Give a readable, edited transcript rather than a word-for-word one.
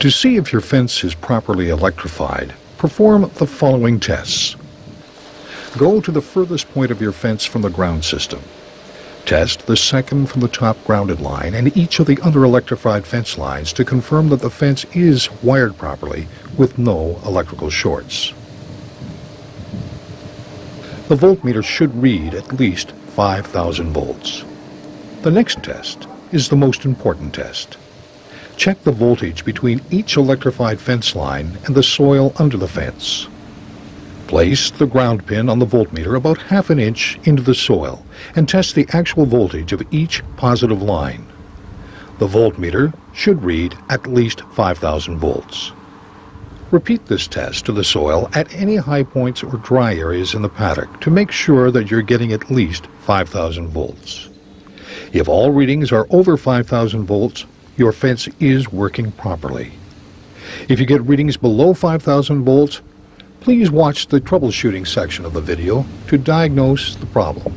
To see if your fence is properly electrified, perform the following tests. Go to the furthest point of your fence from the ground system. Test the second from the top grounded line and each of the other electrified fence lines to confirm that the fence is wired properly with no electrical shorts. The voltmeter should read at least 5,000 volts. The next test is the most important test. Check the voltage between each electrified fence line and the soil under the fence. Place the ground pin on the voltmeter about half an inch into the soil and test the actual voltage of each positive line. The voltmeter should read at least 5,000 volts. Repeat this test to the soil at any high points or dry areas in the paddock to make sure that you're getting at least 5,000 volts. If all readings are over 5,000 volts, your fence is working properly. If you get readings below 5,000 volts, please watch the troubleshooting section of the video to diagnose the problem.